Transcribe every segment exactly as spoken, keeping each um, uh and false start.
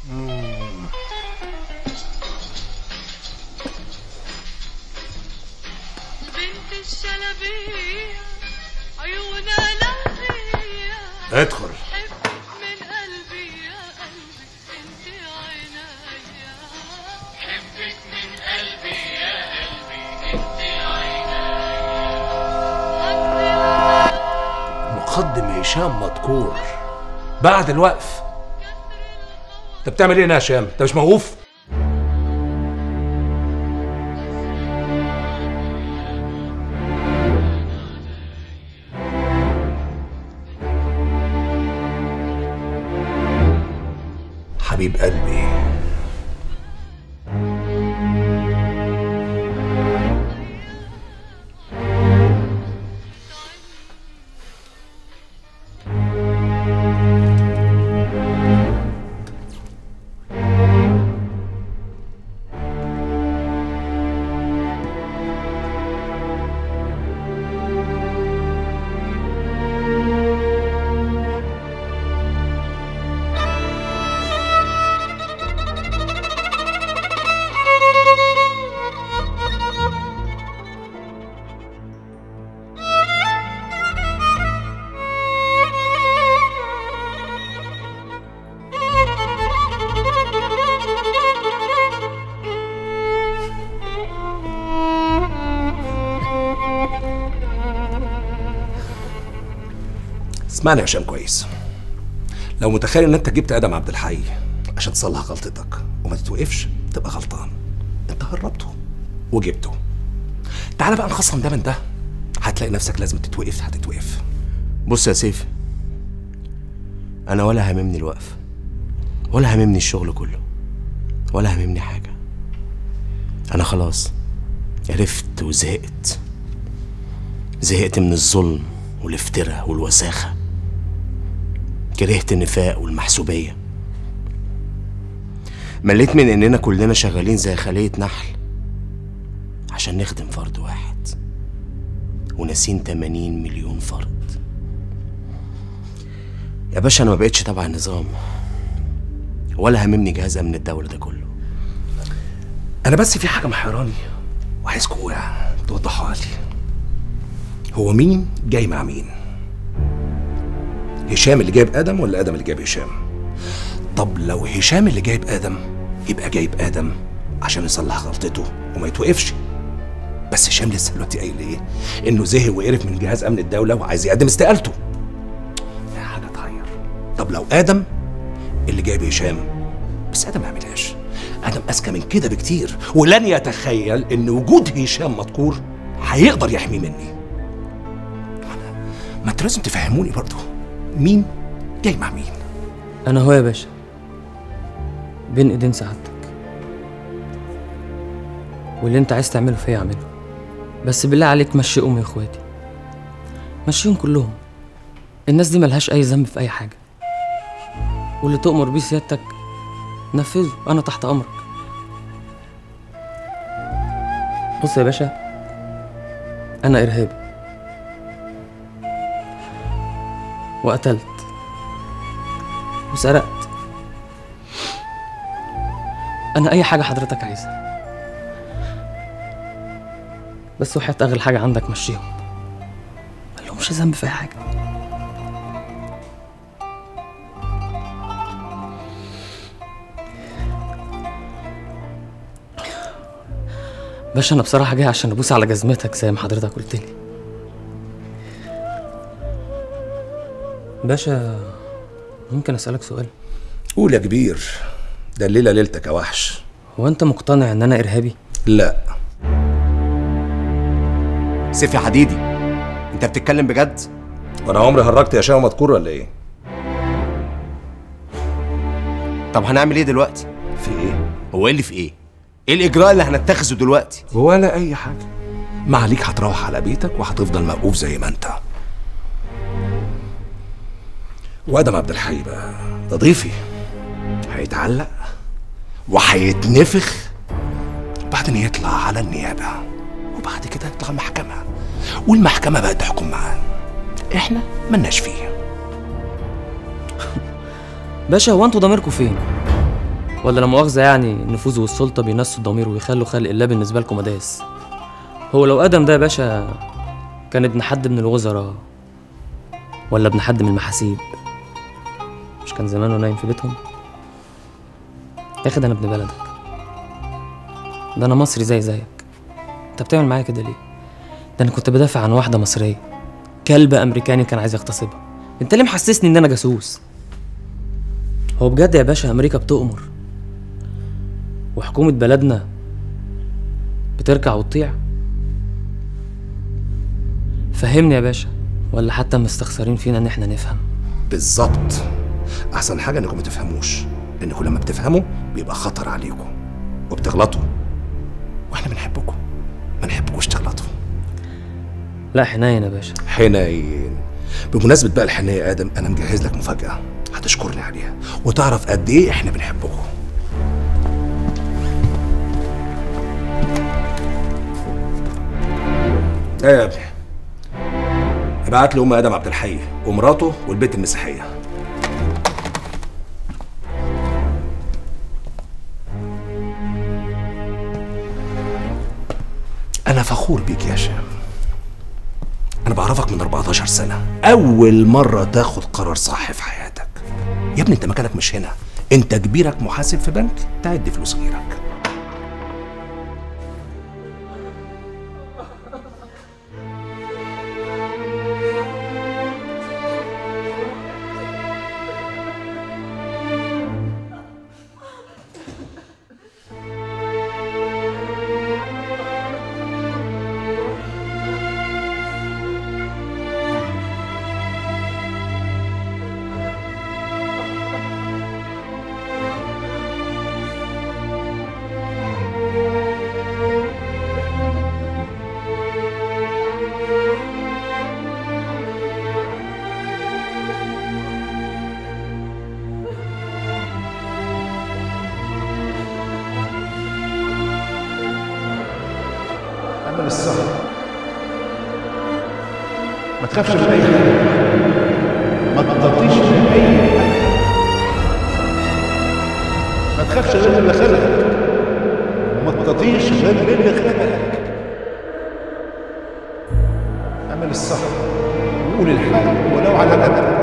بنت الشلبية عيونها لوهية، ادخل مقدم هشام مذكور بعد الوقف. انت بتعمل ايه هنا يا هشام؟ انت مش موقوف؟ حبيب قلبي اسمعني يا هشام كويس. لو متخيل ان انت جبت ادم عبد الحي عشان تصلح غلطتك وما تتوقفش تبقى غلطان. انت هربته وجبته. تعالى بقى نخصم ده من ده، هتلاقي نفسك لازم تتوقف هتتوقف. بص يا سيف، انا ولا هاممني الوقف ولا هاممني الشغل كله ولا هاممني حاجه. انا خلاص عرفت وزهقت، زهقت من الظلم والافتراء والوساخه، كرهت النفاق والمحسوبية، مليت من إننا كلنا شغالين زي خلية نحل عشان نخدم فرد واحد وناسين تمانين مليون فرد. يا باشا أنا ما بقتش تبع النظام ولا هممني جهاز أمن الدولة ده كله. أنا بس في حاجة محيراني وعايزكوا توضحوها لي، هو مين جاي مع مين؟ هشام اللي جايب ادم ولا ادم اللي جايب هشام؟ طب لو هشام اللي جايب ادم يبقى جايب ادم عشان يصلح غلطته وما يتوقفش. بس هشام لسه دلوقتي قايل ايه؟ انه زهق وقرف من جهاز امن الدوله وعايز يقدم استقالته. لا حاجه تحير. طب لو ادم اللي جايب هشام، بس ادم ما عملهاش، ادم اذكى من كده بكتير ولن يتخيل ان وجود هشام مذكور هيقدر يحميه مني. ما انتوا لازم تفهموني برضه مين جاي مع مين؟ أنا هو يا باشا بين إيدين سعادتك، واللي أنت عايز تعمله فيا اعمله، بس بالله عليك مشي أمي وإخواتي، مشيهم كلهم. الناس دي ملهاش أي ذنب في أي حاجة، واللي تؤمر بيه سيادتك نفذه، أنا تحت أمرك. بص يا باشا، أنا إرهابي وقتلت وسرقت، أنا أي حاجة حضرتك عايزها، بس وحياة أغلى حاجة عندك مشيهم، ملهمش ذنب في أي حاجة. باشا أنا بصراحة جاي عشان أبوس على جزمتك زي ما حضرتك قلتلي. باشا ممكن اسالك سؤال؟ قول يا كبير، ده الليله ليلتك يا وحش. هو انت مقتنع ان انا ارهابي؟ لا سيف يا حديدي، انت بتتكلم بجد؟ وانا عمري هرجت يا هشام مذكور ولا ايه؟ طب هنعمل ايه دلوقتي؟ في ايه؟ هو ايه اللي في ايه؟ ايه الاجراء اللي هنتخذه دلوقتي؟ ولا اي حاجه، ما عليك، هتروح على بيتك وهتفضل موقوف زي ما انت. وادم عبد الحي بقى ده ضيفي، هيتعلق وهيتنفخ، وبعدين يطلع على النيابه، وبعد كده يطلع محكمه، والمحكمه بقى تحكم معاه. احنا ملناش فيه. باشا هو انتوا ضميركم فين؟ ولا لا مؤاخذة يعني النفوذ والسلطة بينسوا الضمير ويخلوا خلق الله بالنسبة لكم مداس. هو لو آدم ده يا باشا كان ابن حد من الوزراء ولا ابن حد من المحاسيب مش كان زمانه نايم في بيتهم؟ ياخد أنا ابن بلدك، ده أنا مصري زي زيك، أنت بتعمل معايا كده ليه؟ ده أنا كنت بدافع عن واحدة مصرية كلب أمريكاني كان عايز يغتصبها، أنت ليه محسسني إن أنا جاسوس؟ هو بجد يا باشا أمريكا بتؤمر وحكومة بلدنا بتركع وتطيع؟ فهمني يا باشا، ولا حتى مستخسرين فينا إن إحنا نفهم؟ بالظبط، أحسن حاجة إنكم ما تفهموش، لأن كل ما بتفهموا بيبقى خطر عليكم وبتغلطوا، وإحنا بنحبكم ما نحبكوش تغلطوا. لا حنين يا باشا، حنين. بمناسبة بقى الحنية يا آدم، أنا مجهز لك مفاجأة هتشكرني عليها وتعرف قد إيه إحنا بنحبكم. إيه يا ابني؟ ابعت لي أم آدم عبد الحي ومراته والبيت المسيحية. أنا فخور بيك يا هشام. أنا بعرفك من أربعتاشر سنة، أول مرة تاخد قرار صح في حياتك. يا ابني أنت مكانك مش هنا، أنت كبيرك محاسب في بنك، تعد فلوس غيرك. ما تخافش من اي حاجه، ما تضطيش من اي حاجه، ما تخافش غير اللي خلقك، وما تضطيش غير اللي خلقك. اعمل الصح وقول الحق ولو على قدك.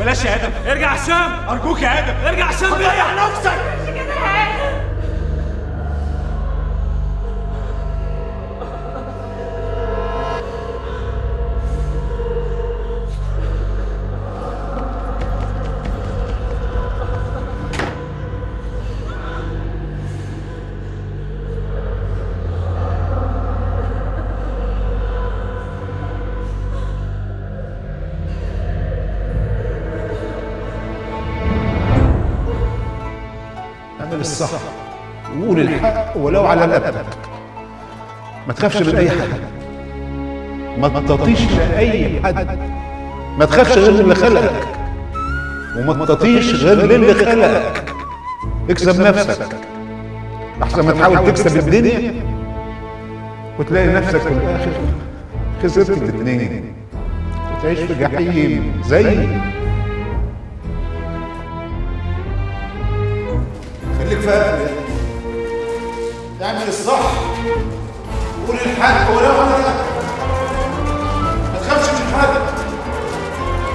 بلاش يا آدم، ارجع هشام، أرجوك يا آدم، ارجع هشام، ريح نفسك. مش كده يا آدم. الصح وقول الحق ولو على الأبد. ما تخافش من أي حاجة، ما تطيش لأي حد، ما تخافش غير اللي خلقك، وما تطيش غير اللي خلقك. اكسب نفسك أحسن ما تحاول تكسب الدنيا وتلاقي نفسك في الآخر خسرت الدنيا وتعيش في جحيم زي. خليك فاهم، اعمل الصح وقول الحق ولو على الحق، ما تخافش من حد،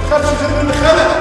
ما تخافش من اللي خلقك.